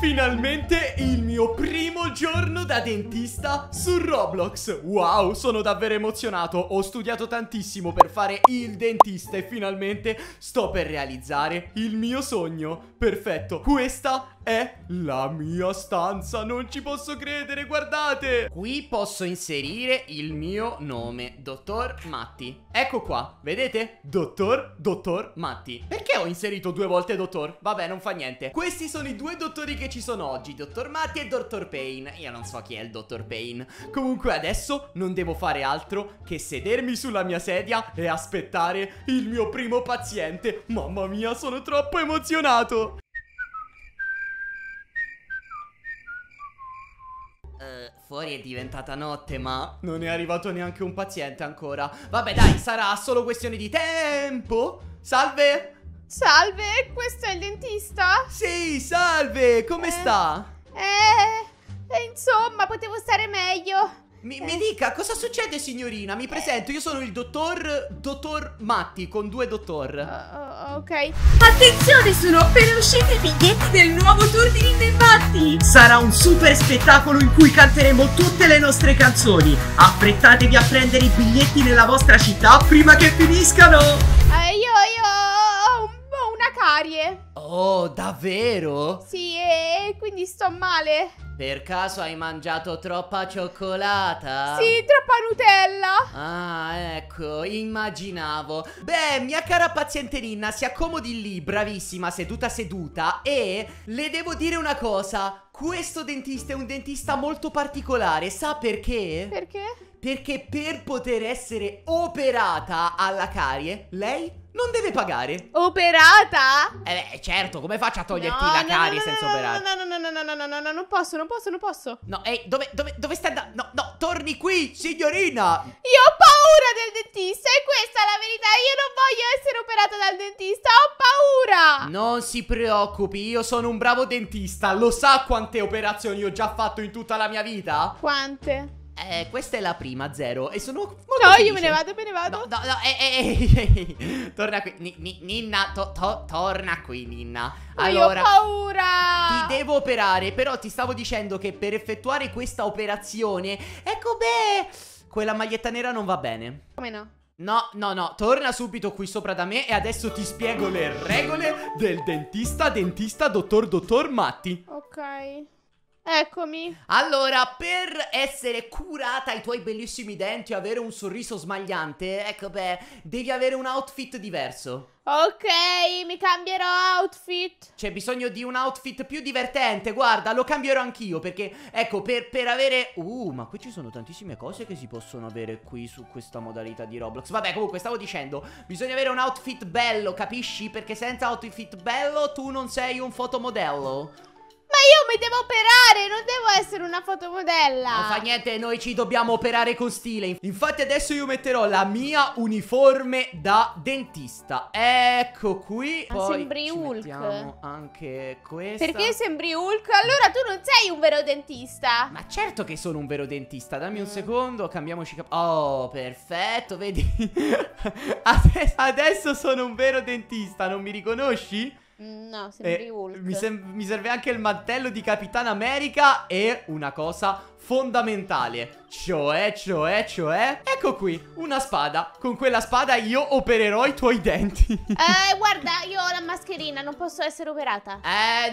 Finalmente il mio primo giorno da dentista su Roblox. Wow, sono davvero emozionato. Ho studiato tantissimo per fare il dentista e finalmente sto per realizzare il mio sogno. Perfetto, questa è la mia stanza. Non ci posso credere, guardate. Qui posso inserire il mio nome, Dottor Matti. Ecco qua, vedete? Dottor Matti. Perché ho inserito due volte Dottor? Vabbè, non fa niente. Questi sono i due dottori che ci sono oggi, Dottor Matti e Dottor Payne. Io non so chi è il Dottor Payne. Comunque adesso non devo fare altro che sedermi sulla mia sedia e aspettare il mio primo paziente. Mamma mia, sono troppo emozionato. Fuori è diventata notte, ma non è arrivato neanche un paziente ancora. Vabbè, dai, sarà solo questione di tempo. Salve! Salve, questo è il dentista? Sì, salve, come sta? Insomma, potevo stare meglio. Mi dica, cosa succede, signorina? Mi presento, io sono il dottor Matti, con due dottor. Ok. Attenzione, sono appena usciti i biglietti del nuovo tour di Ninja Matti. Sarà un super spettacolo in cui canteremo tutte le nostre canzoni. Affrettatevi a prendere i biglietti nella vostra città prima che finiscano. Io ho una carie. Oh, davvero? Sì, e quindi sto male. Per caso hai mangiato troppa cioccolata? Sì, troppa Nutella. Ah, ecco, immaginavo. Beh, mia cara paziente Ninna, si accomodi lì, bravissima, seduta. E le devo dire una cosa. Questo dentista è un dentista molto particolare, sa perché? Perché? Perché per poter essere operata alla carie, lei non deve pagare. Operata? Beh, certo, come faccio a toglierti la carie senza operare? No, non posso. No, ehi, dove stai andando? No, torni qui, signorina. Io ho paura del dentista e questa è la verità. Io non voglio essere operata dal dentista, ho paura. Non si preoccupi, io sono un bravo dentista. Lo sa quante operazioni ho già fatto in tutta la mia vita? Quante? Questa è la prima, zero. E sono molto felice. Io me ne vado. No, torna qui, Ninna, torna qui, Ninna. Allora, io ho paura. Ti devo operare, però ti stavo dicendo che per effettuare questa operazione, ecco, beh, quella maglietta nera non va bene. Come no? No, torna subito qui sopra da me e adesso ti spiego le regole del dentista dottor Matti. Ok. Eccomi. Allora, per essere curata ai tuoi bellissimi denti e avere un sorriso smagliante, ecco, beh, devi avere un outfit diverso. Ok, mi cambierò outfit. C'è bisogno di un outfit più divertente. Guarda, lo cambierò anch'io perché, ecco, per avere... ma qui ci sono tantissime cose che si possono avere qui su questa modalità di Roblox. Vabbè, comunque, stavo dicendo, bisogna avere un outfit bello, capisci? Perché senza outfit bello tu non sei un fotomodello. Ma io mi devo operare, non devo essere una fotomodella. Non fa niente, noi ci dobbiamo operare con stile. Infatti adesso io metterò la mia uniforme da dentista. Ecco qui. Ma poi sembri Hulk. Anche questa. Perché sembri Hulk? Allora tu non sei un vero dentista. Ma certo che sono un vero dentista. Dammi un secondo, cambiamoci. Oh, perfetto, vedi. Adesso sono un vero dentista, non mi riconosci? No, sembri Hulk. Mi serve anche il mantello di Capitan America e una cosa fondamentale, cioè, ecco qui, una spada. Con quella spada io opererò i tuoi denti. Guarda, io ho la mascherina, non posso essere operata.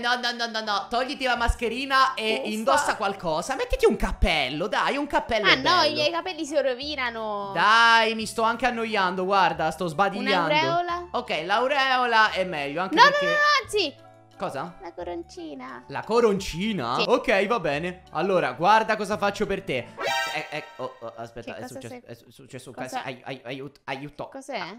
No, togliti la mascherina e indossa qualcosa. Mettiti un cappello, dai, un cappello bello. No, i miei capelli si rovinano. Dai, mi sto anche annoiando, guarda, sto sbadigliando. Un'aureola? Ok, l'aureola è meglio anche perché... No, anzi... Cosa? La coroncina. La coroncina? Sì. Ok, va bene. Allora, guarda cosa faccio per te. Aspetta, è successo un caso. Aiuto. Cos'è?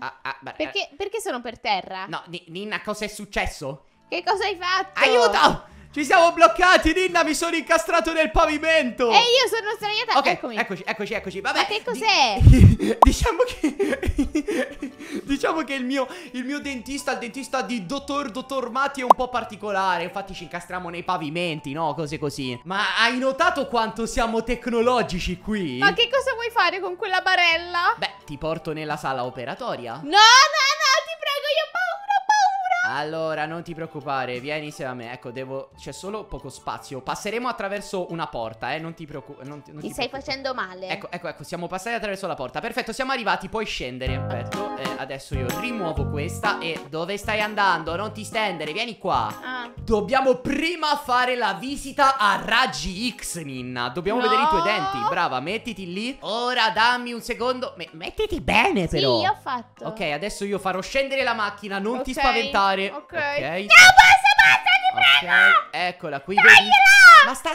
Perché sono per terra? No, Ninna, cosa è successo? Che cosa hai fatto? Aiuto! Ci siamo bloccati, Ninna, mi sono incastrato nel pavimento. E io sono sdraiata. Ok, eccoci. Vabbè. Ma che cos'è? Diciamo che il mio dentista, il dentista di dottor Matti è un po' particolare. Infatti ci incastriamo nei pavimenti, no? Cose così. Ma hai notato quanto siamo tecnologici qui? Ma che cosa vuoi fare con quella barella? Beh, ti porto nella sala operatoria. No, ti prego, io ho paura. Allora, non ti preoccupare, vieni insieme a me. Ecco, devo... c'è solo poco spazio. Passeremo attraverso una porta, non ti preoccupare. Ti stai facendo male. Ecco, ecco, ecco, siamo passati attraverso la porta. Perfetto, siamo arrivati, puoi scendere. Perfetto, adesso io rimuovo questa. E dove stai andando? Non ti stendere, vieni qua. Dobbiamo prima fare la visita a raggi X, Ninna. Dobbiamo vedere i tuoi denti. Brava, mettiti lì. Ora dammi un secondo. Mettiti bene però. Sì, ho fatto. Ok, adesso io farò scendere la macchina. Non ti spaventare. Ok. No, basta, basta, ti prego. Eccola qui. Ma sta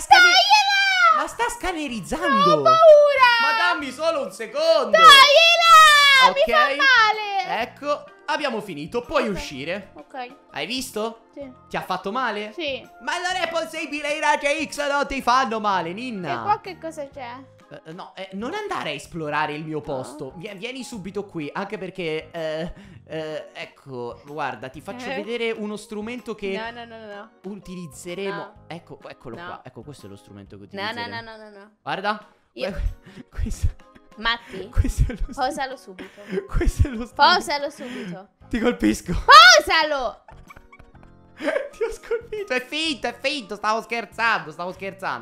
scannerizzando. Ho paura. Ma dammi solo un secondo. Togliela. Mi fa male. Ecco. Abbiamo finito, puoi uscire. Ok. Hai visto? Sì. Ti ha fatto male? Sì. Ma non è possibile, i raggi X non ti fanno male, Ninna. E qua che cosa c'è? No, non andare a esplorare il mio posto. Vieni subito qui, anche perché ecco, guarda, ti faccio vedere uno strumento che utilizzeremo. Ecco, eccolo qua. Ecco, questo è lo strumento che utilizzeremo. No. Guarda. Questo. Matti, posalo subito. Questo è lo strumento. Posalo subito. Ti colpisco. Posalo. Ti ho scolpito. È finto, stavo scherzando,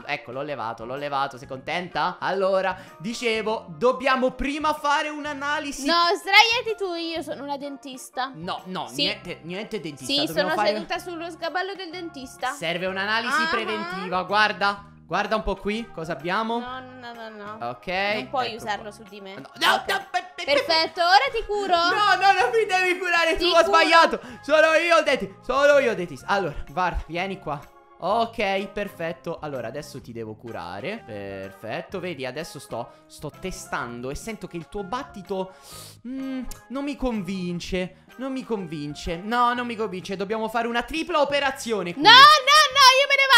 Ecco, l'ho levato, sei contenta? Allora, dicevo, dobbiamo prima fare un'analisi. No, sdraiati tu, io sono una dentista. No, sì. niente dentista. Sì, dobbiamo seduta sullo sgabello del dentista. Serve un'analisi preventiva, guarda. Guarda un po' qui, cosa abbiamo? No. Ok. Non puoi usarlo su di me. No. Perfetto, ora ti curo. No, non mi devi curare, tu ho sbagliato. Sono io dentista. Allora, guarda, vieni qua. Ok, perfetto. Allora, adesso ti devo curare. Perfetto, vedi, adesso sto testando e sento che il tuo battito non mi convince. No, non mi convince. Dobbiamo fare una tripla operazione qui. No, io me ne vado.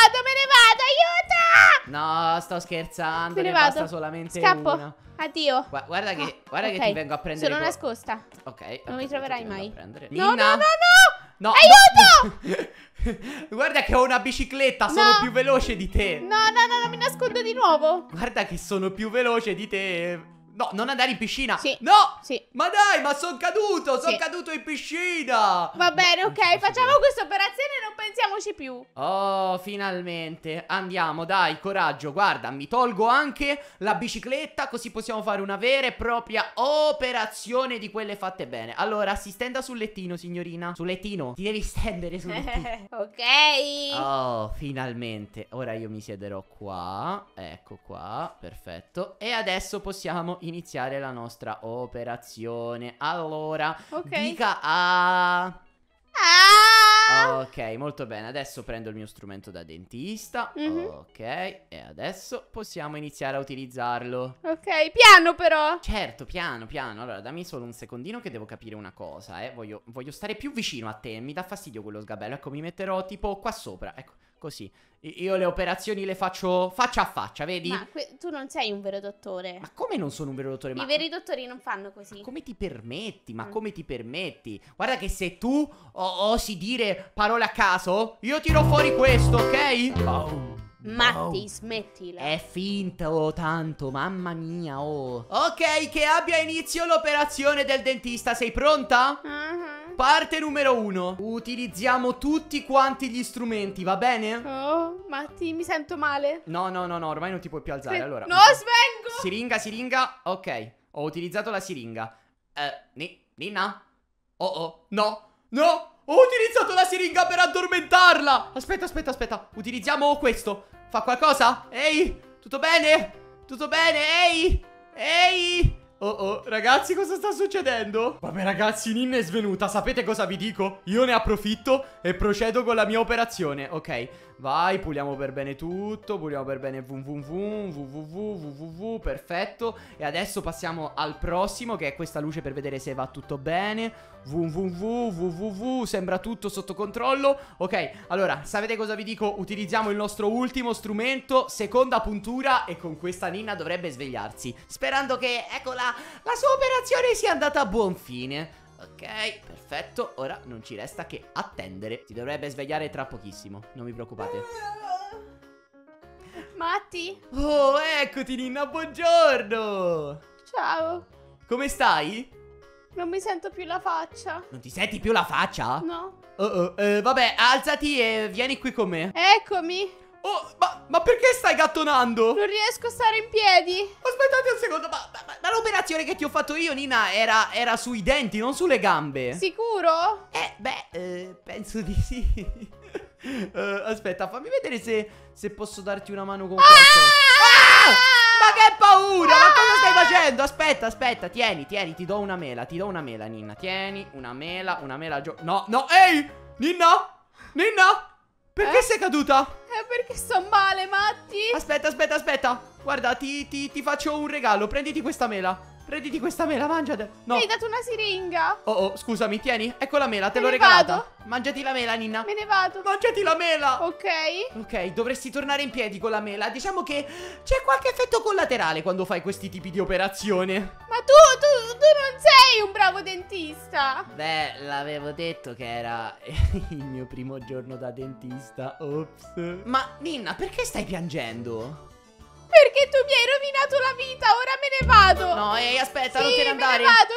No, sto scherzando. Ne basta solamente una. Addio. Guarda che che ti vengo a prendere. Sono nascosta. Ok. Non mi troverai mai. No. Aiuto! Guarda che ho una bicicletta. Sono più veloce di te. No, mi nascondo di nuovo. Guarda che sono più veloce di te. No, non andare in piscina. Sì. No. Sì. Ma dai, ma sono caduto. Sono caduto in piscina. Va bene, ok. Facciamo questa operazione e non pensiamoci più. Oh, finalmente. Andiamo, dai, coraggio. Guarda, mi tolgo anche la bicicletta, così possiamo fare una vera e propria operazione di quelle fatte bene. Allora, si stenda sul lettino, signorina. Sul lettino. Ti devi stendere sul lettino. Ok. Oh, finalmente. Ora io mi siederò qua. Ecco qua. Perfetto. E adesso possiamo iniziare la nostra operazione. Allora, dica a... Ok, molto bene. Adesso prendo il mio strumento da dentista. Ok, e adesso possiamo iniziare a utilizzarlo. Ok, piano però. Certo, piano. Allora, dammi solo un secondino che devo capire una cosa, voglio stare più vicino a te. Mi dà fastidio quello sgabello. Ecco, mi metterò tipo qua sopra. Ecco, così. Io le operazioni le faccio faccia a faccia, vedi? Ma tu non sei un vero dottore. Ma come non sono un vero dottore? I veri dottori non fanno così. Ma come ti permetti? Ma come ti permetti? Guarda che se tu osi dire parole a caso, io tiro fuori questo, ok? Matti, smettila. È finta, tanto, mamma mia, Ok, che abbia inizio l'operazione del dentista. Sei pronta? Parte numero 1. Utilizziamo tutti quanti gli strumenti, va bene? Oh, Matti, mi sento male. No, ormai non ti puoi più alzare, allora. No, svengo! Siringa. Ok, ho utilizzato la siringa. Ninna? No! Ho utilizzato la siringa per addormentarla. Aspetta. Utilizziamo questo. Fa qualcosa? Ehi, tutto bene? Ehi. Ragazzi, cosa sta succedendo? Vabbè, ragazzi, Ninna è svenuta. Sapete cosa vi dico? Io ne approfitto e procedo con la mia operazione. Ok, vai, puliamo per bene tutto. Puliamo per bene www. Perfetto. E adesso passiamo al prossimo, che è questa luce per vedere se va tutto bene. Www. Sembra tutto sotto controllo. Ok, allora, sapete cosa vi dico? Utilizziamo il nostro ultimo strumento, seconda puntura, e con questa Ninna dovrebbe svegliarsi, sperando che, eccola, la sua operazione sia andata a buon fine. Ok, perfetto. Ora non ci resta che attendere. Si dovrebbe svegliare tra pochissimo. Non vi preoccupate. Matti? Oh, eccoti, Ninna, buongiorno. Ciao. Come stai? Non mi sento più la faccia. Non ti senti più la faccia? No. Vabbè, alzati e vieni qui con me. Eccomi. Oh, ma perché stai gattonando? Non riesco a stare in piedi. Aspettate un secondo, ma l'operazione che ti ho fatto io, Nina, era sui denti, non sulle gambe. Sicuro? Penso di sì. Aspetta, fammi vedere se posso darti una mano con qualcosa. Ma che paura, ma cosa stai facendo? Aspetta, tieni, ti do una mela, Nina. Tieni, una mela. No, no, ehi, Nina. Perché sei caduta? Perché sto male, Matti. Aspetta. Guarda, ti faccio un regalo. Prenditi questa mela, mangiate. No. Mi hai dato una siringa. Oh, scusami, tieni. Ecco la mela, te l'ho regalata. Vado. Mangiati la mela, Nina. Me ne vado. Mangiati la mela. Ok, dovresti tornare in piedi con la mela. Diciamo che c'è qualche effetto collaterale quando fai questi tipi di operazione. Ma tu non sei un bravo dentista. Beh, l'avevo detto che era il mio primo giorno da dentista. Ops. Ma Nina, perché stai piangendo? Perché tu mi hai rovinato la vita, ora me ne vado. No, aspetta, sì, non te ne andare. Me ne vado,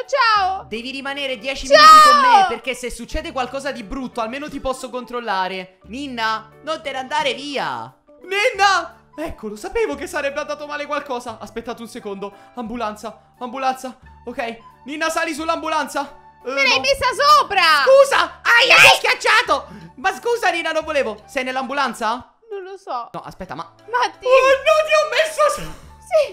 ciao. Devi rimanere 10 minuti con me, perché se succede qualcosa di brutto almeno ti posso controllare. Nina, non te ne andare via. Nina! Ecco, lo sapevo che sarebbe andato male qualcosa. Aspettate un secondo. Ambulanza. Ok, Nina, sali sull'ambulanza. Me l'hai messa sopra. Scusa, mi sei schiacciato. Ma scusa, Nina, non volevo. Sei nell'ambulanza? Non lo so. No, aspetta, ma Matti! Oh no, ti ho messo. Sì.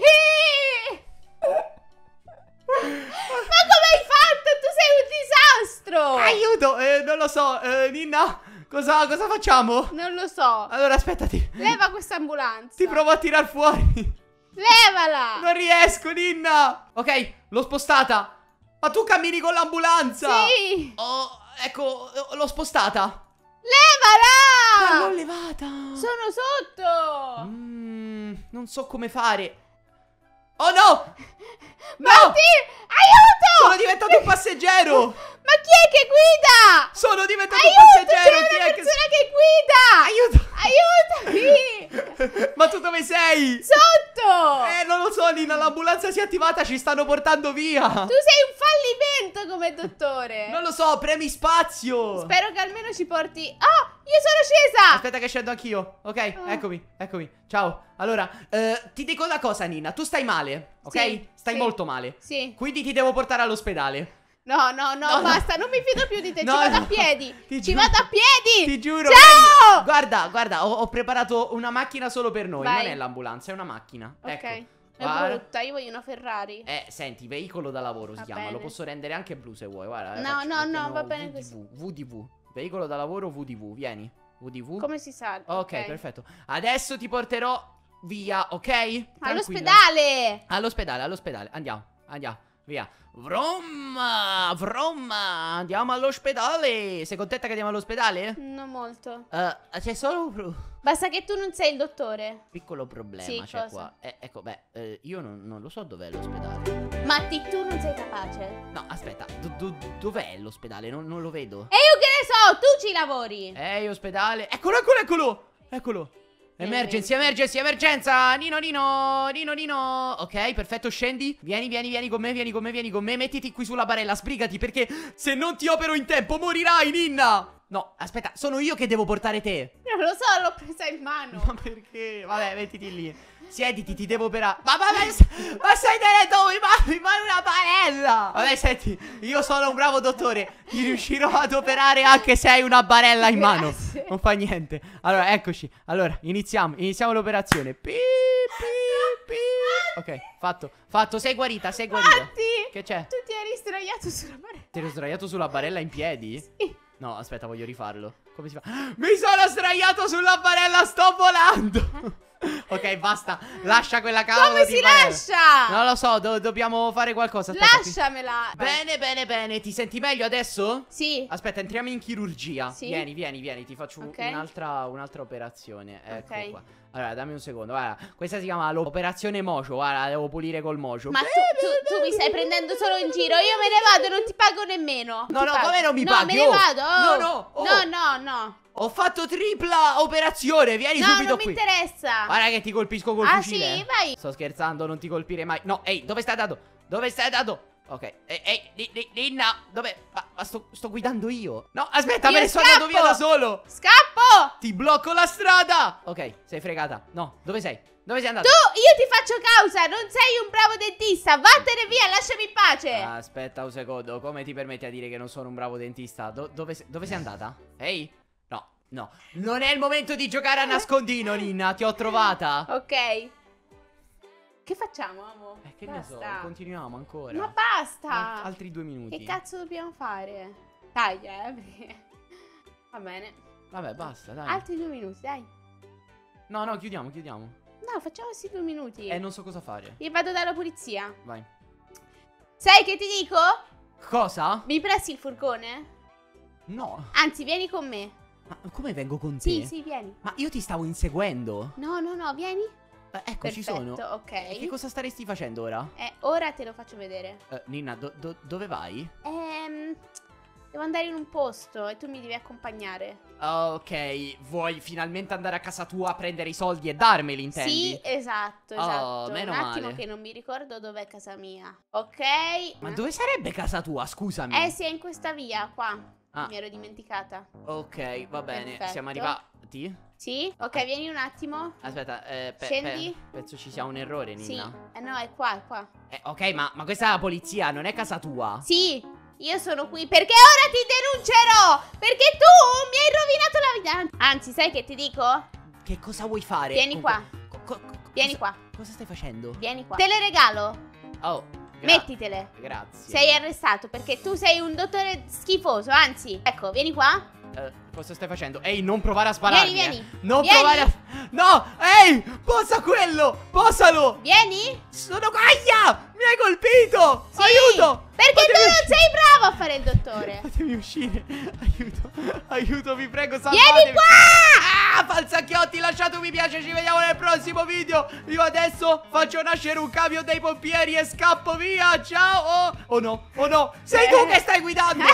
Ma come hai fatto? Tu sei un disastro. Aiuto, non lo so, Nina, cosa facciamo? Non lo so. Allora, aspettati. Leva questa ambulanza. Ti provo a tirar fuori. Levala. Non riesco, Nina. Ok, l'ho spostata. Ma tu cammini con l'ambulanza. Sì. Oh, ecco, l'ho spostata. Levala! Ma l'ho levata! Sono sotto! Non so come fare. Oh no! Matti! Aiuto! Sono diventato un passeggero! Ma chi è che guida? Sono diventato un passeggero! C'è una persona che guida! Aiutami! Ma tu dove sei? Sotto! Non lo so, Nina, l'ambulanza si è attivata, ci stanno portando via! Tu sei un fallimento come dottore! Non lo so, premi spazio! Spero che almeno ci porti... Oh! Io sono scesa! Aspetta che scendo anch'io. Ok, eccomi. Ciao. Allora, ti dico una cosa, Nina. Tu stai male, ok? Sì, stai molto male. Sì. Quindi ti devo portare all'ospedale. No, basta. Non mi fido più di te. Ci vado a piedi. Ti giuro. Ciao! Guarda, ho preparato una macchina solo per noi. Vai. Non è l'ambulanza, è una macchina. Ok. Ecco. È brutta, io voglio una Ferrari. Senti, veicolo da lavoro si chiama. Lo posso rendere anche blu se vuoi. Guarda. No, va bene così. VDV. Veicolo da lavoro VDV, vieni. VDV. Come si salva? Ok, perfetto. Adesso ti porterò via, ok? Tranquilla. All'ospedale. Andiamo, via. Vrom. Andiamo all'ospedale. Sei contenta che andiamo all'ospedale? Non molto. C'è solo... Basta che tu non sei il dottore. Piccolo problema c'è qua. Ecco, io non lo so dov'è l'ospedale. Matti, tu non sei capace. No, aspetta, dov'è l'ospedale? Non lo vedo. E io che ne so, tu ci lavori. Ospedale. Eccolo. Emergenza. Nino. Ok, perfetto, scendi. Vieni con me. Mettiti qui sulla barella, sbrigati, perché se non ti opero in tempo morirai, Nina. No, aspetta, sono io che devo portare te. Non lo so, l'ho presa in mano. Ma perché? Vabbè, mettiti lì. Siediti, ti devo operare. Ma stai tenendo in mano una barella. Vabbè, senti, io sono un bravo dottore. Ti riuscirò ad operare anche se hai una barella in mano. Grazie. Non fa niente. Allora, eccoci. Allora, iniziamo l'operazione. Ok, fatto, sei guarita. Matti, che c'è? Tu ti eri sdraiato sulla barella. Ti ero sdraiato sulla barella in piedi? Sì. No, aspetta, voglio rifarlo. Come si fa? Mi sono sdraiato sulla barella, sto volando. Ok, basta. Lascia quella cavolo. Come si lascia? Non lo so, dobbiamo fare qualcosa. Aspetta, lasciamela. Bene. Ti senti meglio adesso? Sì. Aspetta, entriamo in chirurgia. Sì. Vieni. Ti faccio un'altra operazione. Ecco qua. Allora, dammi un secondo. Guarda, questa si chiama l'operazione mocio. Guarda, la devo pulire col mocio. Ma tu mi stai prendendo solo in giro. Io me ne vado, non ti pago nemmeno. No, come non mi paghi? No, me ne vado. No. Ho fatto tripla operazione, vieni subito qui. No, non mi interessa. Guarda che ti colpisco col fucile. Ah sì, vai. Sto scherzando, non ti colpire mai. No, ehi, dove stai andando? Ok, Ninna, dov'è? Ma sto guidando io. No, aspetta, io me ne sono andato via da solo. Scappo! Ti blocco la strada. Ok, sei fregata. No, dove sei? Dove sei andato? Tu, io ti faccio causa, non sei un bravo dentista, vattene via, lasciami in pace. Aspetta un secondo, come ti permetti a dire che non sono un bravo dentista? Dove sei andata? Ehi? No, no, non è il momento di giocare a nascondino, Ninna, ti ho trovata. Ok. Che facciamo, amo? Che basta. Ne so, continuiamo ancora. Ma basta! Altri 2 minuti. Che cazzo dobbiamo fare? Taglia, perché... Va bene. Vabbè, basta, dai. Altri 2 minuti, dai. No, no, chiudiamo. No, facciamo questi 2 minuti. Non so cosa fare. Io vado dalla polizia. Vai. Sai che ti dico? Cosa? Mi presti il furgone? No. Anzi, vieni con me. Ma come vengo con te? Sì, vieni. Ma io ti stavo inseguendo. No, vieni. Ecco, perfetto, ci sono. Ok. Che cosa staresti facendo ora? Ora te lo faccio vedere. Ninna, dove vai? Devo andare in un posto e tu mi devi accompagnare. Ok, vuoi finalmente andare a casa tua a prendere i soldi e darmeli, intendi? Sì, esatto. Meno male. Un attimo che non mi ricordo dov'è casa mia. Ok. Ma dove sarebbe casa tua, scusami? Sì, è in questa via, qua. Mi ero dimenticata. Ok, va bene. Perfetto. Siamo arrivati? Sì. Ok, vieni un attimo. Aspetta, scendi. Penso ci sia un errore, Ninna. Sì. No, è qua. Ok, ma questa è la polizia, non è casa tua? Sì. Io sono qui perché ora ti denuncerò. Perché tu mi hai rovinato la vita. Anzi, sai che ti dico? Che cosa vuoi fare? Vieni qua. Vieni qua. Cosa stai facendo? Vieni qua. Te le regalo. Oh. Mettitele. Grazie. Sei arrestato perché tu sei un dottore schifoso. Anzi, ecco, vieni qua. Cosa stai facendo? Ehi, non provare a spararmi. Vieni. Non provare a... No, ehi, posa quello. Posalo. Vieni. Sono qua. Aia, mi hai colpito. Sì. Aiuto. Perché tu non sei bravo a fare il dottore. Fatemi uscire. Aiuto, vi prego, salvatemi. Vieni qua. Falsacchiotti, lasciate un mi piace, ci vediamo nel prossimo video. Io adesso faccio nascere un camion dei pompieri e scappo via. Ciao. Oh no. Sei tu che stai guidando.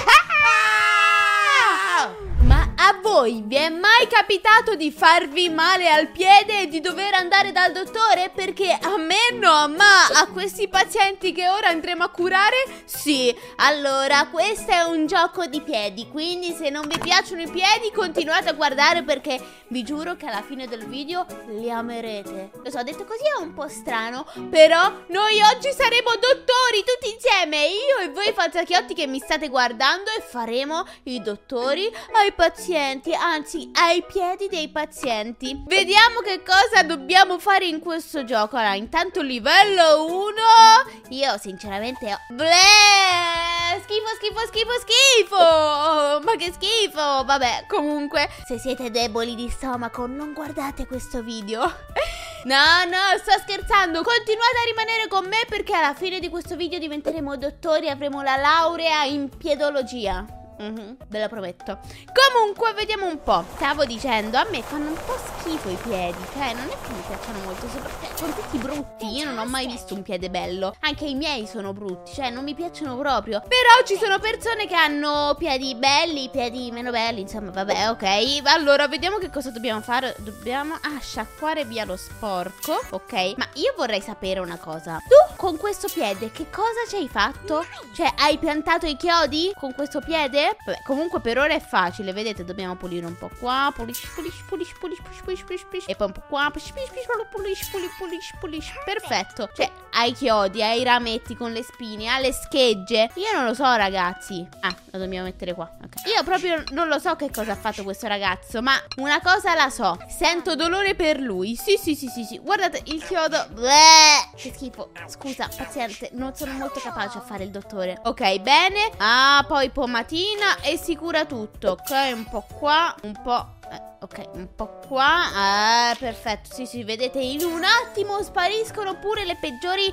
Ma a voi vi è mai capitato di farvi male al piede e di dover andare dal dottore? Perché a me no, ma a questi pazienti che ora andremo a curare sì. Allora, questo è un gioco di piedi, quindi se non vi piacciono i piedi continuate a guardare perché vi giuro che alla fine del video li amerete. Lo so, detto così è un po' strano, però noi oggi saremo dottori tutti insieme, io e voi falsacchiotti che mi state guardando, e faremo i dottori ai pazienti, anzi ai piedi dei pazienti. Vediamo che cosa dobbiamo fare in questo gioco. Allora, intanto livello 1. Io sinceramente schifo. Oh, ma che schifo. Vabbè, comunque, se siete deboli di stomaco non guardate questo video. No, sto scherzando. Continuate a rimanere con me perché alla fine di questo video diventeremo dottori e avremo la laurea in piedologia. Ve lo prometto. Comunque, vediamo un po'. Stavo dicendo, a me fanno un po' schifo i piedi. Cioè, non è che mi piacciono molto. Sono tutti brutti. Io non ho mai visto un piede bello. Anche i miei sono brutti. Cioè, non mi piacciono proprio. Però ci sono persone che hanno piedi belli, piedi meno belli. Insomma, vabbè, ok. Allora, vediamo che cosa dobbiamo fare. Dobbiamo sciacquare via lo sporco. Ok. Ma io vorrei sapere una cosa. Tu con questo piede che cosa ci hai fatto? Cioè, hai piantato i chiodi con questo piede? Vabbè, comunque per ora è facile. Vedete, dobbiamo pulire un po' qua. Pulisci. E poi un po' qua. Pulisci. Perfetto. Cioè, ai chiodi, ai rametti con le spine, alle schegge. Io non lo so, ragazzi. Lo dobbiamo mettere qua, okay. Io proprio non lo so che cosa ha fatto questo ragazzo, ma una cosa la so: sento dolore per lui. Sì. Guardate il chiodo. Che schifo. Scusa, paziente, non sono molto capace a fare il dottore. Ok, bene. Poi pomatina e si cura tutto. Ok, un po' qua, un po'... ok, un po' qua. Perfetto, sì, vedete, in un attimo spariscono pure le peggiori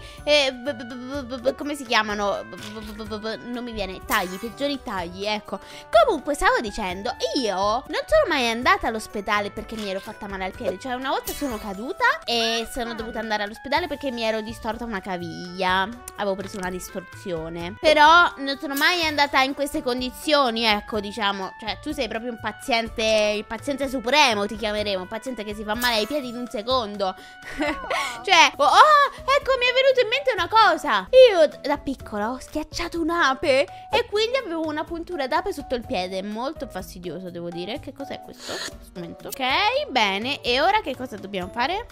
come si chiamano? Non mi viene. Peggiori tagli, ecco. Comunque, stavo dicendo, io non sono mai andata all'ospedale perché mi ero fatta male al piede. Cioè, una volta sono caduta e sono dovuta andare all'ospedale perché mi ero distorta una caviglia. Avevo preso una distorsione. Però non sono mai andata in queste condizioni, ecco, diciamo. Cioè, tu sei proprio un paziente supremo ti chiameremo. Un paziente che si fa male ai piedi in un secondo. Cioè, ecco, mi è venuto in mente una cosa. Io da piccola ho schiacciato un'ape e quindi avevo una puntura d'ape sotto il piede. Molto fastidioso, devo dire. Che cos'è questo strumento? Ok, bene. E ora che cosa dobbiamo fare?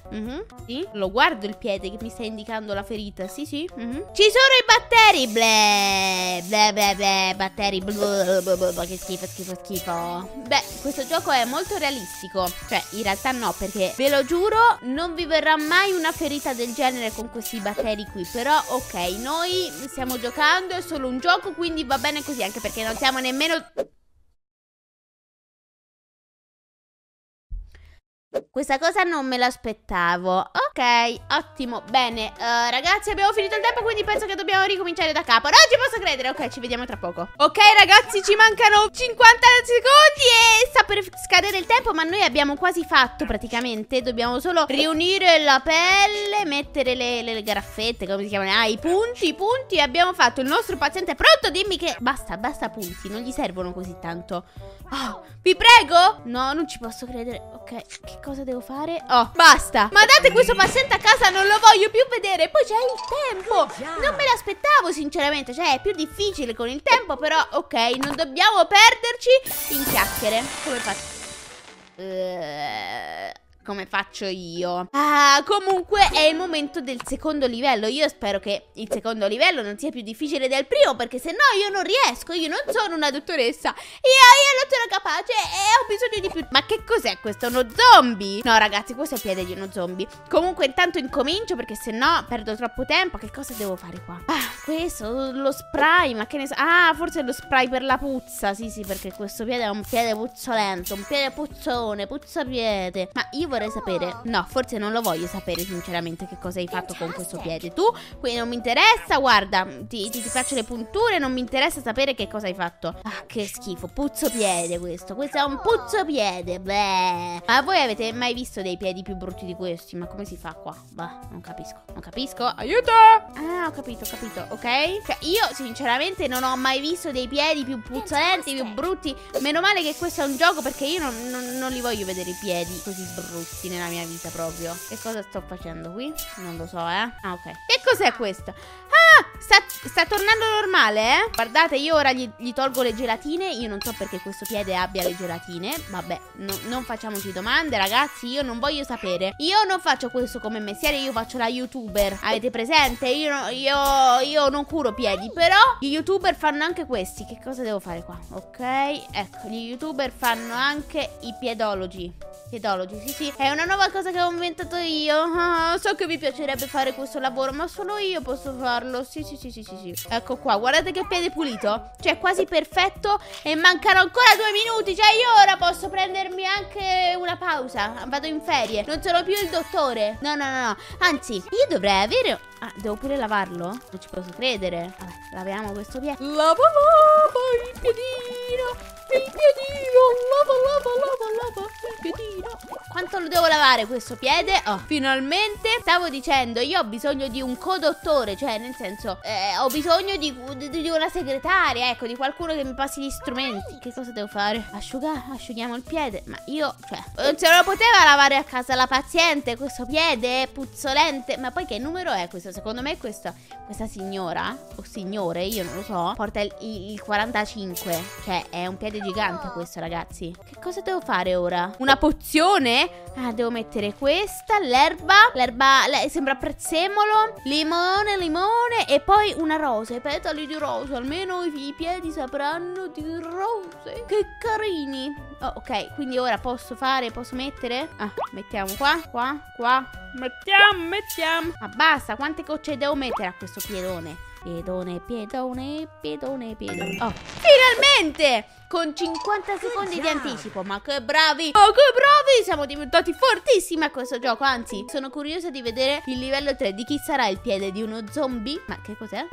Sì, lo guardo il piede che mi sta indicando la ferita. Sì, sì. Ci sono i batteri. Bleh, bleh, bleh, bleh. Batteri. Bleh, bleh, bleh, bleh. Che schifo, schifo, schifo. Beh, questo gioco è molto realistico. Cioè, in realtà no, perché ve lo giuro, non vi verrà mai una ferita del genere con questi batteri qui. Però, ok, noi stiamo giocando, è solo un gioco, quindi va bene così. Anche perché non siamo nemmeno... Questa cosa non me l'aspettavo. Ok, ottimo, bene. Ragazzi, abbiamo finito il tempo, quindi penso che dobbiamo ricominciare da capo. Non ci posso credere. Ok, ci vediamo tra poco. Ok ragazzi, ci mancano 50 secondi e sta per scadere il tempo, ma noi abbiamo quasi fatto praticamente. Dobbiamo solo riunire la pelle, mettere le graffette, come si chiamano? Ah, i punti. Abbiamo fatto il nostro paziente. È pronto? Dimmi che... Basta punti, non gli servono così tanto. Oh, vi prego. No, non ci posso credere. Ok, che cosa devo fare? Oh, basta. Ma date questo paziente a casa, non lo voglio più vedere. Poi c'è il tempo. Non me l'aspettavo sinceramente. Cioè, è più difficile con il tempo, però ok, non dobbiamo perderci in chiacchiere. Come faccio? Come faccio io? Ah, comunque è il momento del secondo livello. Io spero che il secondo livello non sia più difficile del primo, perché se no io non riesco. Io non sono una dottoressa. Io non sono capace e ho bisogno di più. Ma che cos'è questo? Uno zombie? No ragazzi, questo è il piede di uno zombie. Comunque intanto incomincio, perché se no perdo troppo tempo. Che cosa devo fare qua? Ah, questo, lo spray. Ma che ne so. Ah, forse è lo spray per la puzza. Sì, perché questo piede è un piede puzzolento. Un piede puzzone, puzzapiede. Ma io vorrei sapere. No, forse non lo voglio sapere sinceramente che cosa hai fatto con questo piede. Tu, qui non mi interessa. Guarda, ti faccio le punture. Non mi interessa sapere che cosa hai fatto. Ah, che schifo, puzzopiede questo. Questo è un puzzopiede. Bleh. Ma voi avete mai visto dei piedi più brutti di questi? Ma come si fa qua? Bah, non capisco. Aiuto. Ah, ho capito. Ok, cioè, io sinceramente non ho mai visto dei piedi più puzzolenti, più brutti. Meno male che questo è un gioco, perché io non li voglio vedere i piedi così brutti nella mia vita proprio. Che cosa sto facendo qui? Non lo so, eh. Ah, ok. Che cos'è questo? Ah, sta tornando normale, eh. Guardate, io ora gli tolgo le gelatine. Io non so perché questo piede abbia le gelatine. Vabbè, non facciamoci domande, ragazzi. Io non voglio sapere. Io non faccio questo come mestiere. Io faccio la youtuber. Avete presente? Io non curo piedi. Però gli youtuber fanno anche questi. Che cosa devo fare qua? Ok, ecco, gli youtuber fanno anche i piedologi. Piedologi, sì. È una nuova cosa che ho inventato io. So che vi piacerebbe fare questo lavoro, ma solo io posso farlo. Sì. Ecco qua, guardate che piede pulito. Cioè, quasi perfetto. E mancano ancora 2 minuti. Cioè, io ora posso prendermi anche una pausa. Vado in ferie. Non sono più il dottore. No. Anzi, io dovrei avere... Ah, devo pure lavarlo? Non ci posso credere. Vabbè, laviamo questo piede. Lava il piedino. Il piedino. Lava il piedino. Quanto lo devo lavare questo piede? Oh, finalmente. Stavo dicendo, io ho bisogno di un co-dottore. Cioè, nel senso, ho bisogno di una segretaria. Ecco, di qualcuno che mi passi gli strumenti. Che cosa devo fare? Asciughiamo il piede. Ma io, cioè, non se lo poteva lavare a casa la paziente. Questo piede è puzzolente. Ma poi che numero è questo? Secondo me questa signora o signore, io non lo so, porta il 45. Cioè, è un piede gigante questo, ragazzi. Che cosa devo fare ora? Una pozione? Ah, devo mettere questa, l'erba, sembra prezzemolo, limone e poi una rosa, i petali di rosa. Almeno i piedi sapranno di rose. Che carini. Oh, ok, quindi ora posso mettere? Ah, mettiamo qua. Mettiamo. Ma basta, quante gocce devo mettere a questo piedone? Piedone. Oh, finalmente! Con 50 secondi di anticipo. Ma che bravi! Siamo diventati fortissimi a questo gioco. Anzi, sono curiosa di vedere il livello 3. Di chi sarà il piede? Di uno zombie? Ma che cos'è?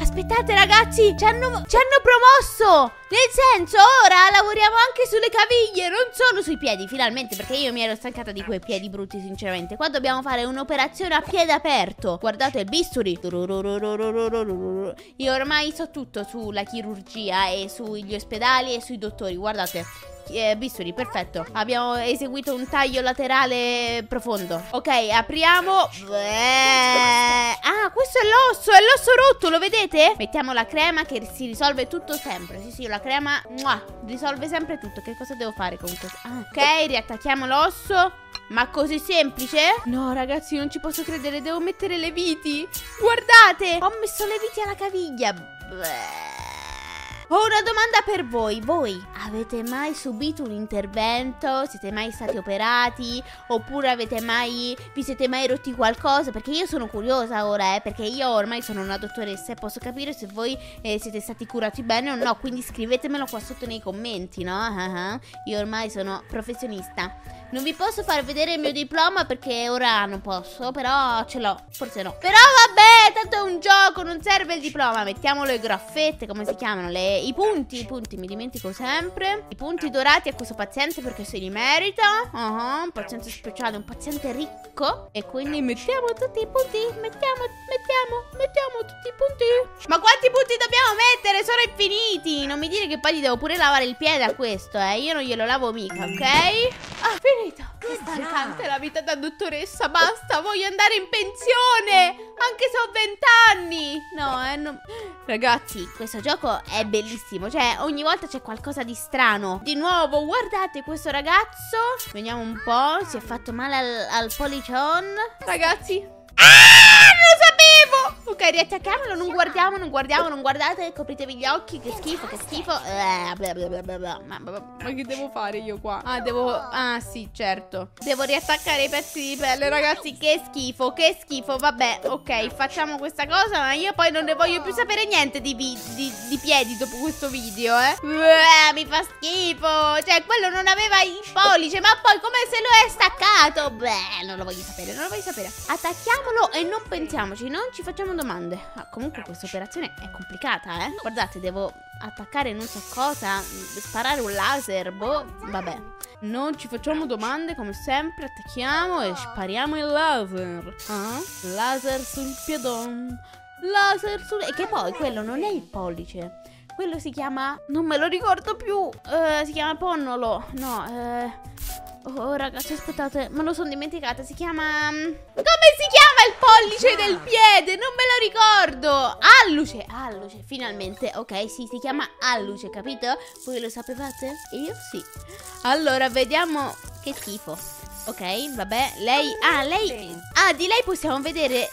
Aspettate ragazzi, ci hanno promosso. Nel senso, ora lavoriamo anche sulle caviglie, non solo sui piedi, finalmente. Perché io mi ero stancata di quei piedi brutti sinceramente. Qua dobbiamo fare un'operazione a piede aperto. Guardate il bisturi. Io ormai so tutto sulla chirurgia e sugli ospedali laterali e sui dottori, guardate. Bisturi, perfetto. Abbiamo eseguito un taglio laterale profondo. Ok, apriamo. Ah, questo è l'osso rotto, lo vedete? Mettiamo la crema che si risolve tutto sempre. Sì, sì, la crema risolve sempre tutto. Che cosa devo fare con questo? Ah, ok, riattacchiamo l'osso. Ma così semplice? No, ragazzi, non ci posso credere. Devo mettere le viti. Guardate, ho messo le viti alla caviglia. Ho una domanda per voi. Voi avete mai subito un intervento? Siete mai stati operati? Oppure avete mai, vi siete mai rotti qualcosa? Perché io sono curiosa ora, perché io ormai sono una dottoressa e posso capire se voi siete stati curati bene o no. Quindi scrivetemelo qua sotto nei commenti, no? Io ormai sono professionista. Non vi posso far vedere il mio diploma perché ora non posso, però ce l'ho. Forse no. Però vabbè, tanto è un gioco, non serve il diploma. Mettiamo le graffette, come si chiamano? I punti, mi dimentico sempre. I punti dorati a questo paziente perché se li merita. Un paziente speciale, un paziente ricco. E quindi mettiamo tutti i punti. Mettiamo tutti i punti. Ma quanti punti dobbiamo mettere? Sono infiniti. Non mi dire che poi gli devo pure lavare il piede a questo, Io non glielo lavo mica, ok? Ah, finito. Che stancante la vita da dottoressa. Basta, voglio andare in pensione. Anche se ho 20 anni. No, non... Ragazzi, questo gioco è bellissimo. Cioè, ogni volta c'è qualcosa di strano. Di nuovo, guardate questo ragazzo. Vediamo un po'. Si è fatto male al pollicion. Ragazzi, non lo sapevo. Ok, riattacchiamolo. Non guardate. Copritevi gli occhi. Che schifo. Ma che devo fare io qua? Ah, sì, certo. Devo riattaccare i pezzi di pelle, ragazzi. Che schifo. Vabbè, ok, facciamo questa cosa. Ma io poi non ne voglio più sapere niente di piedi dopo questo video, mi fa schifo. Cioè, quello non aveva il pollice, ma poi come se lo è staccato? Non lo voglio sapere. Attacchiamolo e non pensiamoci, non ci facciamo domande. Comunque questa operazione è complicata, Guardate, devo attaccare non so cosa, sparare un laser, vabbè. Non ci facciamo domande, come sempre. Attacchiamo e spariamo il laser. Laser sul piedone. E che poi quello non è il pollice. Quello si chiama... non me lo ricordo più. Si chiama ponnolo. Oh ragazzi, aspettate, me lo sono dimenticata. Si chiama... come si chiama il pollice del piede? Non me lo ricordo. Alluce, finalmente. Ok, sì, si chiama alluce, capito? Voi lo sapevate? Io sì. Allora, vediamo. Che schifo. Ok, vabbè, di lei possiamo vedere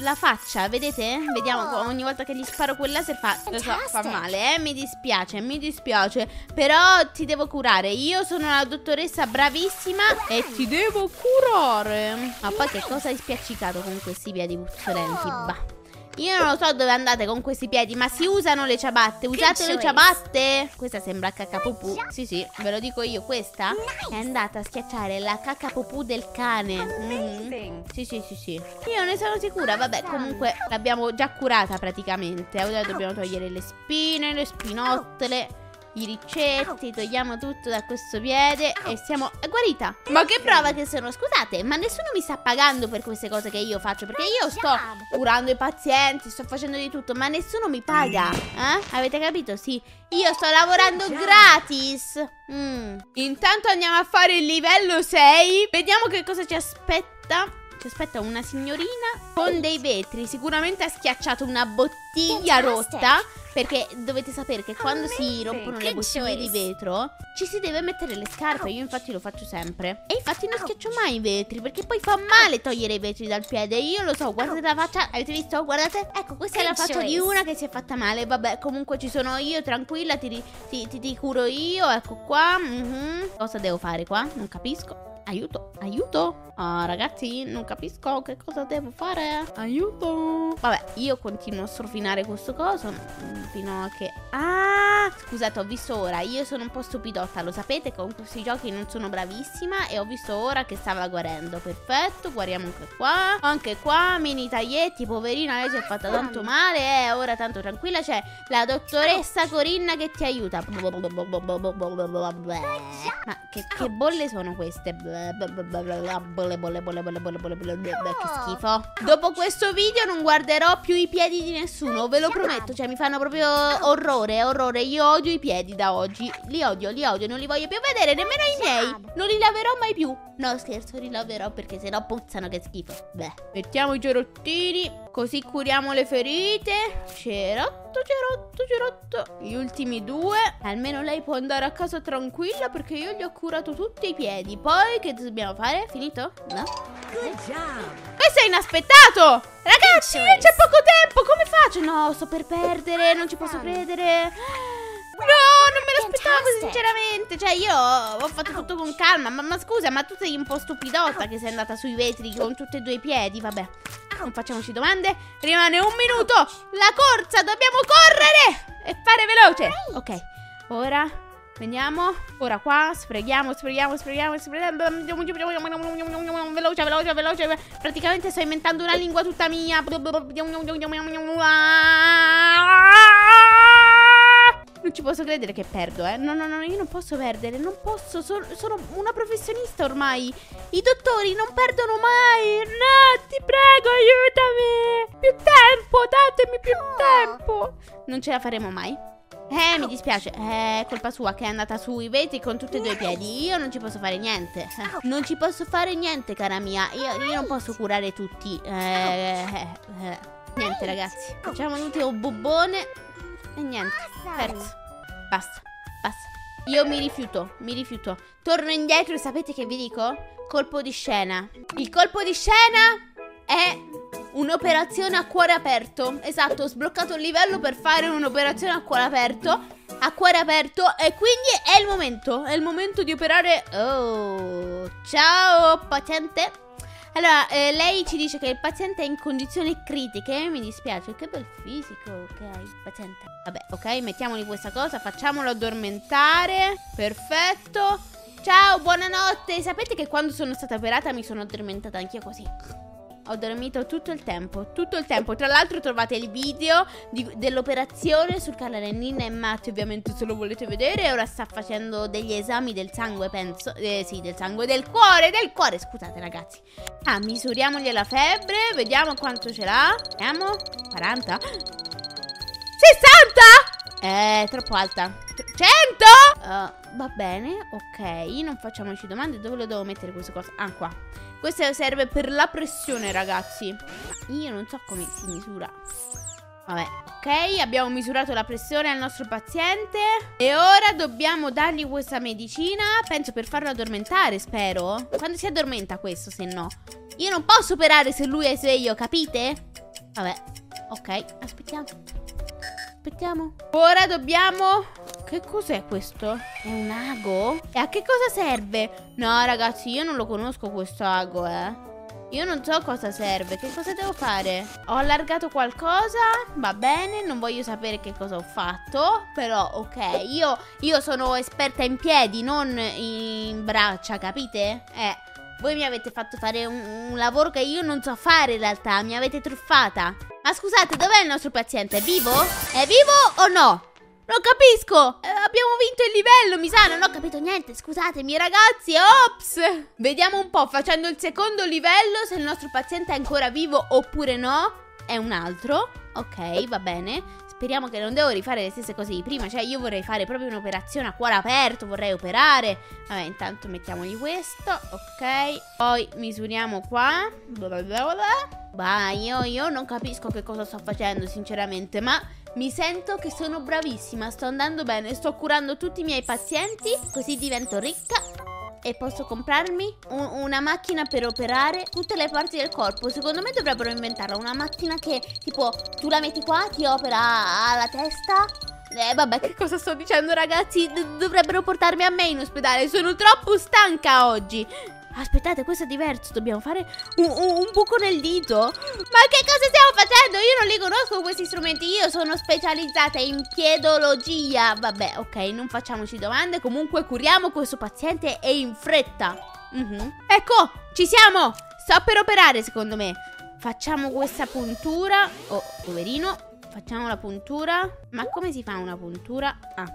la faccia, vedete? Vediamo, ogni volta che gli sparo quel laser fa male, mi dispiace, però ti devo curare. Io sono una dottoressa bravissima e ti devo curare. Ma poi che cosa hai spiaccicato con questi piedi puzzolenti, Io non lo so dove andate con questi piedi, ma si usano le ciabatte. Usate le ciabatte. Questa sembra cacapupù. Sì, ve lo dico io. Questa è andata a schiacciare la cacapupù del cane. Sì. Io ne sono sicura. Vabbè, comunque l'abbiamo già curata praticamente. Ora dobbiamo togliere le spine, le spinottole, i riccetti. Togliamo tutto da questo piede e siamo guarita. Ma che prova che sono, scusate, ma nessuno mi sta pagando per queste cose che io faccio, perché io sto curando i pazienti, sto facendo di tutto, ma nessuno mi paga, avete capito? Sì, io sto lavorando gratis. Intanto andiamo a fare il livello 6. Vediamo che cosa ci aspetta. Ci aspetta una signorina con dei vetri. Sicuramente ha schiacciato una bottiglia rotta, perché dovete sapere che quando si rompono le bottiglie di vetro ci si deve mettere le scarpe. Io infatti lo faccio sempre. E infatti non schiaccio mai i vetri, perché poi fa male togliere i vetri dal piede. Io lo so, guardate la faccia. Avete visto? Guardate. Ecco, questa è la faccia di una che si è fatta male. Vabbè, comunque ci sono io, tranquilla. Ti curo io, ecco qua. Cosa devo fare qua? Non capisco. Aiuto. Ragazzi, non capisco che cosa devo fare. Aiuto. Vabbè, io continuo a strofinare questo coso fino a che... scusate, ho visto ora. Io sono un po' stupidotta, lo sapete. Con questi giochi non sono bravissima. E ho visto ora che stava guarendo. Perfetto, guariamo anche qua. Anche qua, mini taglietti. Poverina, lei si è fatta tanto male. Ora tanto tranquilla. C'è la dottoressa Corinna che ti aiuta. Ma che bolle sono queste? Che schifo. Dopo questo video non guarderò più i piedi di nessuno, ve lo prometto. Cioè, mi fanno proprio orrore. io odio i piedi da oggi. Li odio, non li voglio più vedere, nemmeno i miei. Non li laverò mai più. No, scherzo, li laverò perché sennò puzzano, che schifo. Beh, mettiamo i cerottini, così curiamo le ferite. Cerotto, cerotto, cerotto. Gli ultimi due. Almeno lei può andare a casa tranquilla perché io gli ho curato tutti i piedi. Poi che dobbiamo fare? Finito? No? Questo è inaspettato! Ragazzi, c'è poco tempo, come faccio? No, sto per perdere, non ci posso credere. No, non me l'aspettavo sinceramente. Cioè io ho fatto tutto con calma. Ma scusa, ma tu sei un po' stupidotta che sei andata sui vetri con tutti e due i piedi. Vabbè, non facciamoci domande. Rimane un minuto. La corsa, dobbiamo correre e fare veloce. Ok, ora veniamo. Ora qua, sfreghiamo. Veloce, veloce, veloce. Praticamente sto inventando una lingua tutta mia. Non ci posso credere che perdo, eh. No, no, no, io non posso perdere. Non posso, sono una professionista ormai. I dottori non perdono mai. No, ti prego, aiutami. Più tempo, datemi più tempo. Non ce la faremo mai. Mi dispiace. Colpa sua che è andata sui vetri con tutti e due i piedi. Io non ci posso fare niente. Non ci posso fare niente, cara mia. Io non posso curare tutti. Niente, ragazzi. Facciamo un bubbone. E niente, perso. Basta, basta. Io mi rifiuto, torno indietro e sapete che vi dico? Colpo di scena. Il colpo di scena è un'operazione a cuore aperto. Esatto, ho sbloccato il livello per fare un'operazione a cuore aperto. E quindi è il momento. È il momento di operare. Oh, ciao paziente. Allora, lei ci dice che il paziente è in condizioni critiche. Mi dispiace, che bel fisico che hai, il paziente. Vabbè, ok, mettiamoli questa cosa, facciamolo addormentare. Perfetto. Ciao, buonanotte. Sapete che quando sono stata operata mi sono addormentata anch'io così. Ho dormito tutto il tempo, Tra l'altro trovate il video dell'operazione sul canale Nina e Matte, ovviamente, se lo volete vedere. Ora sta facendo degli esami del sangue, penso. Sì, del sangue, del cuore, scusate ragazzi. Ah, misuriamogli la febbre, vediamo quanto ce l'ha. Vediamo, 40. 60? Troppo alta. 100? Va bene, ok, non facciamoci domande. Dove lo devo mettere questa cosa? Ah, qua. Questa serve per la pressione, ragazzi. Io non so come si misura. Vabbè, ok, abbiamo misurato la pressione al nostro paziente. E ora dobbiamo dargli questa medicina. Penso per farlo addormentare, spero. Quando si addormenta questo, se no io non posso operare se lui è sveglio, capite? Vabbè, ok, aspettiamo. Ora dobbiamo... Che cos'è questo? È un ago? E a che cosa serve? No ragazzi, io non lo conosco questo ago, Io non so cosa serve. Che cosa devo fare? Ho allargato qualcosa? Va bene, non voglio sapere che cosa ho fatto. Però, ok, io sono esperta in piedi, non in braccia, capite? Voi mi avete fatto fare un lavoro che io non so fare in realtà. Mi avete truffata. Ma scusate, dov'è il nostro paziente? È vivo? È vivo o no? Non capisco. Abbiamo vinto il livello, mi sa. Non ho capito niente, scusatemi ragazzi. Ops. Vediamo un po', facendo il secondo livello, se il nostro paziente è ancora vivo oppure no. È un altro. Ok, va bene. Speriamo che non devo rifare le stesse cose di prima. Cioè io vorrei fare proprio un'operazione a cuore aperto. Vorrei operare. Vabbè, intanto mettiamogli questo. Ok. Poi misuriamo qua. Bah, io non capisco che cosa sto facendo sinceramente, ma mi sento che sono bravissima. Sto andando bene, sto curando tutti i miei pazienti. Così divento ricca e posso comprarmi una macchina per operare tutte le parti del corpo. Secondo me dovrebbero inventarla, una macchina che tipo tu la metti qua, ti opera alla testa. Vabbè, che cosa sto dicendo ragazzi? Dovrebbero portarmi a me in ospedale, sono troppo stanca oggi. Aspettate, questo è diverso, dobbiamo fare un buco nel dito. Ma che cosa stiamo facendo? Io non li conosco questi strumenti, io sono specializzata in piedologia. Vabbè, ok, non facciamoci domande, comunque curiamo questo paziente e in fretta. Ecco, ci siamo, sto per operare secondo me. Facciamo questa puntura. Oh, poverino, facciamo la puntura. Ma come si fa una puntura? Ah,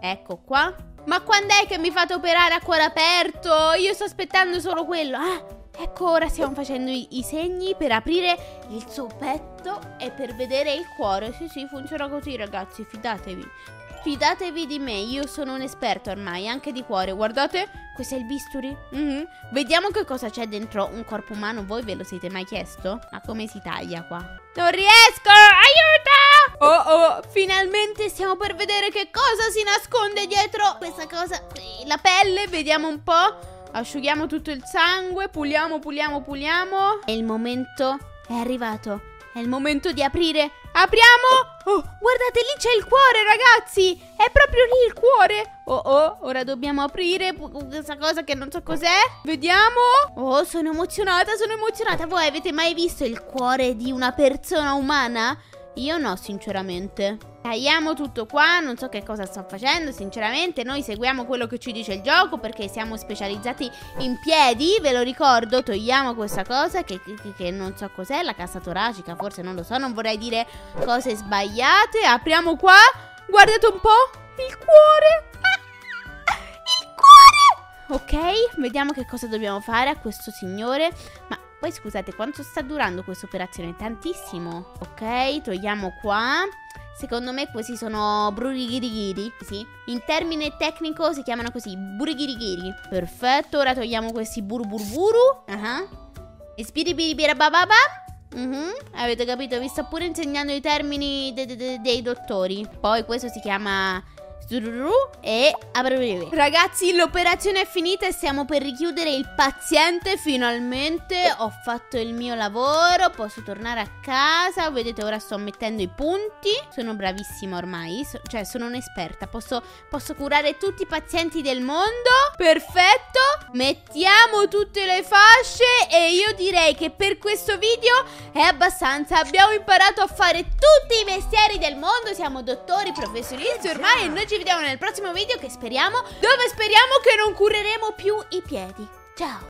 ecco qua. Ma quando è che mi fate operare a cuore aperto? Io sto aspettando solo quello. Ah, ecco, ora stiamo facendo i segni per aprire il suo petto e per vedere il cuore. Sì, funziona così ragazzi, fidatevi. Fidatevi di me, io sono un esperto ormai, anche di cuore. Guardate, questo è il bisturi. Vediamo che cosa c'è dentro un corpo umano. Voi ve lo siete mai chiesto? Ma come si taglia qua? Non riesco, aiuto! Oh, finalmente stiamo per vedere che cosa si nasconde dietro questa cosa. La pelle, vediamo un po'. Asciughiamo tutto il sangue, puliamo. E il momento è arrivato. È il momento di aprire. Apriamo! Oh, guardate, lì c'è il cuore, ragazzi! È proprio lì il cuore! Oh, ora dobbiamo aprire questa cosa che non so cos'è. Vediamo! Oh, sono emozionata, Voi avete mai visto il cuore di una persona umana? Io no, sinceramente. Tagliamo tutto qua, non so che cosa sto facendo, sinceramente. Noi seguiamo quello che ci dice il gioco perché siamo specializzati in piedi, ve lo ricordo. Togliamo questa cosa che non so cos'è, la cassa toracica, forse, non lo so, non vorrei dire cose sbagliate. Apriamo qua, guardate un po', il cuore. Il cuore! Ok, vediamo che cosa dobbiamo fare a questo signore. Ma... poi scusate, quanto sta durando questa operazione? Tantissimo. Ok, togliamo qua. Secondo me questi sono burighirighiri. Sì, in termine tecnico si chiamano così, burighirighiri. Perfetto, ora togliamo questi buruburburu. E spiribiribirabababa. Avete capito, vi sto pure insegnando i termini dei dottori. Poi questo si chiama... e ragazzi, l'operazione è finita e stiamo per richiudere il paziente. Finalmente ho fatto il mio lavoro, posso tornare a casa. Vedete, ora sto mettendo i punti. Sono bravissima ormai, cioè sono un'esperta, posso curare tutti i pazienti del mondo. Perfetto, mettiamo tutte le fasce e io direi che per questo video è abbastanza. Abbiamo imparato a fare tutti i mestieri del mondo, siamo dottori, professionisti ormai, e noi ci vediamo nel prossimo video che speriamo, dove speriamo che non cureremo più i piedi. Ciao!